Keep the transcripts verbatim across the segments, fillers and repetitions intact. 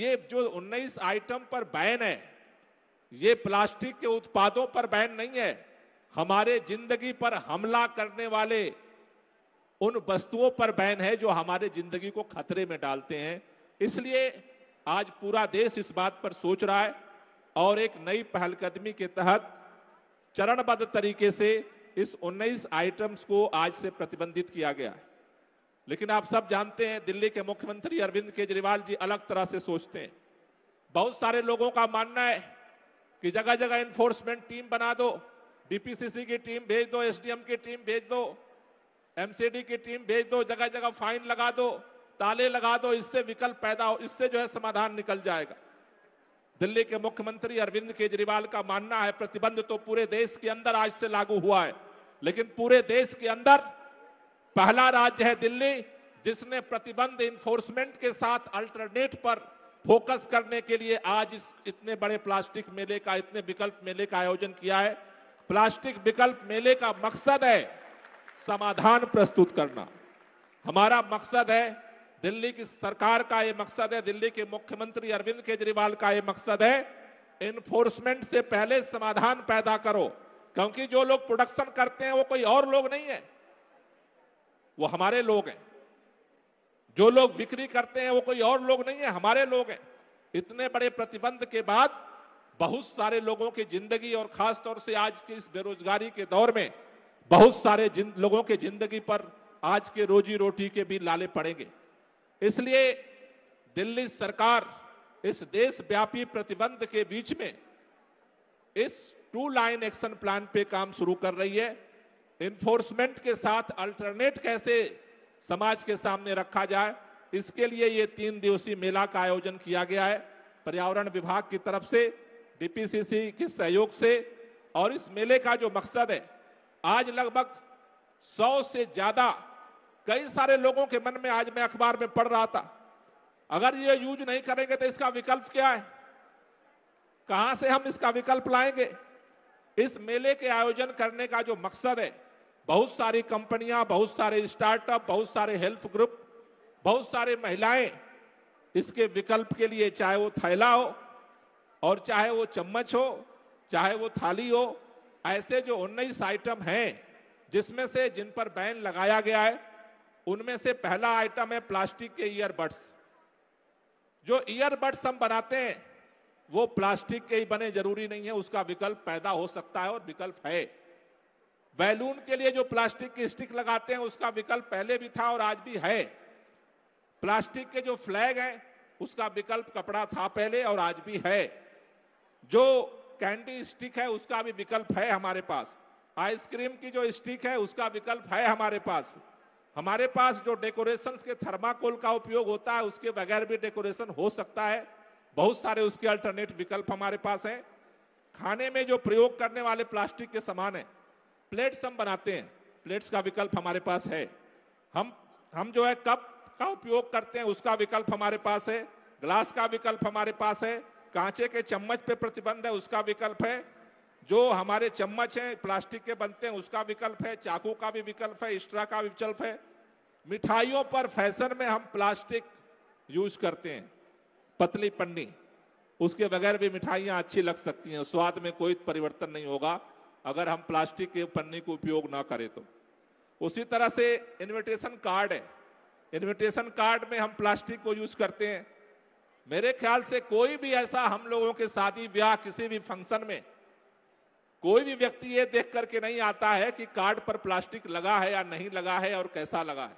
ये जो उन्नीस आइटम पर बैन है, ये प्लास्टिक के उत्पादों पर बैन नहीं है, हमारे जिंदगी पर हमला करने वाले उन वस्तुओं पर बैन है जो हमारे जिंदगी को खतरे में डालते हैं। इसलिए आज पूरा देश इस बात पर सोच रहा है और एक नई पहलकदमी के तहत चरणबद्ध तरीके से इस उन्नीस आइटम्स को आज से प्रतिबंधित किया गया है। लेकिन आप सब जानते हैं दिल्ली के मुख्यमंत्री अरविंद केजरीवाल जी अलग तरह से सोचते हैं। बहुत सारे लोगों का मानना है कि जगह जगह एनफोर्समेंट टीम बना दो, डीपीसीसी की टीम भेज दो, एसडीएम की टीम भेज दो, एमसीडी की टीम भेज दो, जगह जगह फाइन लगा दो, ताले लगा दो, इससे विकल्प पैदा हो, इससे जो है समाधान निकल जाएगा। दिल्ली के मुख्यमंत्री अरविंद केजरीवाल का मानना है प्रतिबंध तो पूरे देश के अंदर आज से लागू हुआ है, लेकिन पूरे देश के अंदर पहला राज्य है दिल्ली जिसने प्रतिबंध इन्फोर्समेंट के साथ अल्टरनेट पर फोकस करने के लिए आज इस इतने बड़े प्लास्टिक मेले का, इतने विकल्प मेले का आयोजन किया है। प्लास्टिक विकल्प मेले का मकसद है समाधान प्रस्तुत करना। हमारा मकसद है, दिल्ली की सरकार का ये मकसद है, दिल्ली के मुख्यमंत्री अरविंद केजरीवाल का ये मकसद है, एनफोर्समेंट से पहले समाधान पैदा करो, क्योंकि जो लोग प्रोडक्शन करते हैं वो कोई और लोग नहीं है, वो हमारे लोग हैं। जो लोग बिक्री करते हैं वो कोई और लोग नहीं है, हमारे लोग हैं। इतने बड़े प्रतिबंध के बाद बहुत सारे लोगों की जिंदगी और खास तौर से आज के इस बेरोजगारी के दौर में बहुत सारे जिन लोगों के जिंदगी पर आज के रोजी रोटी के भी लाले पड़ेंगे। इसलिए दिल्ली सरकार इस देशव्यापी प्रतिबंध के बीच में इस टू लाइन एक्शन प्लान पे काम शुरू कर रही है। इन्फोर्समेंट के साथ अल्टरनेट कैसे समाज के सामने रखा जाए, इसके लिए ये तीन दिवसीय मेला का आयोजन किया गया है पर्यावरण विभाग की तरफ से, डीपीसीसी के सहयोग से। और इस मेले का जो मकसद है, आज लगभग सौ से ज्यादा, कई सारे लोगों के मन में, आज मैं अखबार में पढ़ रहा था, अगर ये यूज नहीं करेंगे तो इसका विकल्प क्या है, कहां से हम इसका विकल्प लाएंगे। इस मेले के आयोजन करने का जो मकसद है, बहुत सारी कंपनियां, बहुत सारे स्टार्टअप, बहुत सारे हेल्प ग्रुप, बहुत सारे महिलाएं इसके विकल्प के लिए, चाहे वो थैला हो और चाहे वो चम्मच हो, चाहे वो थाली हो, ऐसे जो उन्नीस आइटम हैं जिसमें से जिन पर बैन लगाया गया है, उनमें से पहला आइटम है प्लास्टिक के ईयरबड्स। जो ईयरबड्स हम बनाते हैं वो प्लास्टिक के ही बने जरूरी नहीं है, उसका विकल्प पैदा हो सकता है और विकल्प है। बैलून के लिए जो प्लास्टिक की स्टिक लगाते हैं उसका विकल्प पहले भी था और आज भी है। प्लास्टिक के जो फ्लैग हैं उसका विकल्प कपड़ा था पहले और आज भी है। जो कैंडी स्टिक है उसका भी विकल्प है हमारे पास। आइसक्रीम की जो स्टिक है उसका विकल्प है हमारे पास। हमारे पास जो डेकोरेशंस के थर्माकोल का उपयोग होता है उसके बगैर भी डेकोरेशन हो सकता है, बहुत सारे उसके अल्टरनेट विकल्प हमारे पास हैं। खाने में जो प्रयोग करने वाले प्लास्टिक के सामान है, प्लेट्स हम बनाते हैं, प्लेट्स का विकल्प हमारे पास है। हम हम जो है कप का उपयोग करते हैं उसका विकल्प हमारे पास है, ग्लास का विकल्प हमारे पास है। कांचे के चम्मच पे प्रतिबंध है, उसका विकल्प है। जो हमारे चम्मच हैं प्लास्टिक के बनते हैं उसका विकल्प है, चाकू का भी विकल्प है, एक्स्ट्रा का भी विकल्प है। मिठाइयों पर फैशन में हम प्लास्टिक यूज करते हैं, पतली पन्नी, उसके बगैर भी मिठाइयाँ अच्छी लग सकती हैं, स्वाद में कोई परिवर्तन नहीं होगा अगर हम प्लास्टिक के पन्नी को उपयोग ना करें तो। उसी तरह से इन्विटेशन कार्ड है, इन्विटेशन कार्ड में हम प्लास्टिक को यूज करते हैं। मेरे ख्याल से कोई भी ऐसा, हम लोगों के शादी ब्याह, किसी भी फंक्शन में कोई भी व्यक्ति ये देख करके नहीं आता है कि कार्ड पर प्लास्टिक लगा है या नहीं लगा है और कैसा लगा है,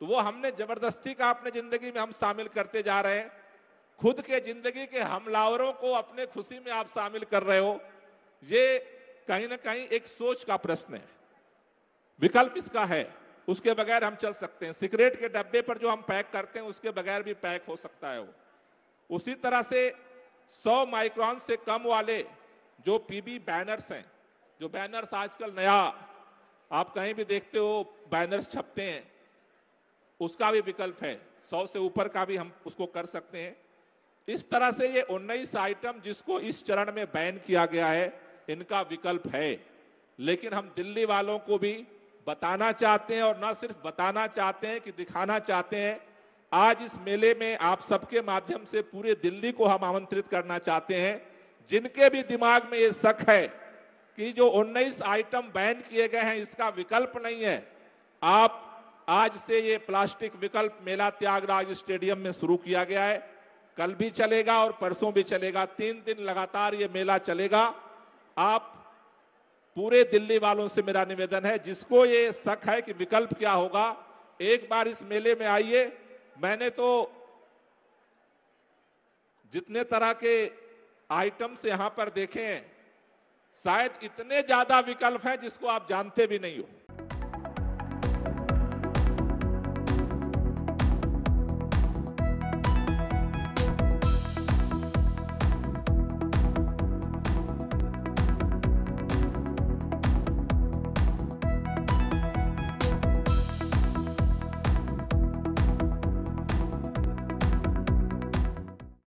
तो वो हमने जबरदस्ती का अपने जिंदगी में हम शामिल करते जा रहे हैं। खुद के जिंदगी के हमलावरों को अपने खुशी में आप शामिल कर रहे हो, ये कहीं ना कहीं एक सोच का प्रश्न है। विकल्प इसका है, उसके बगैर हम चल सकते हैं। सिगरेट के डब्बे पर जो हम पैक करते हैं उसके बगैर भी पैक हो सकता है वो। उसी तरह से सौ माइक्रॉन से कम वाले जो पीबी बैनर्स हैं, जो बैनर्स आजकल नया आप कहीं भी देखते हो बैनर्स छपते हैं, उसका भी विकल्प है। सौ से ऊपर का भी हम उसको कर सकते हैं। इस तरह से ये उन्नीस आइटम जिसको इस चरण में बैन किया गया है, इनका विकल्प है। लेकिन हम दिल्ली वालों को भी बताना चाहते हैं, और न सिर्फ बताना चाहते हैं कि दिखाना चाहते हैं आज इस मेले में आप सबके माध्यम से पूरे दिल्ली को हम आमंत्रित करना चाहते हैं, जिनके भी दिमाग में ये शक है कि जो उन्नीस आइटम बैन किए गए हैं इसका विकल्प नहीं है, आप आज से ये प्लास्टिक विकल्प मेला त्यागराज स्टेडियम में शुरू किया गया है। कल भी चलेगा और परसों भी चलेगा, तीन दिन लगातार ये मेला चलेगा। आप पूरे दिल्ली वालों से मेरा निवेदन है, जिसको ये शक है कि विकल्प क्या होगा, एक बार इस मेले में आइए। मैंने तो जितने तरह के आइटम्स यहाँ पर देखे हैं, शायद इतने ज्यादा विकल्प हैं जिसको आप जानते भी नहीं हो।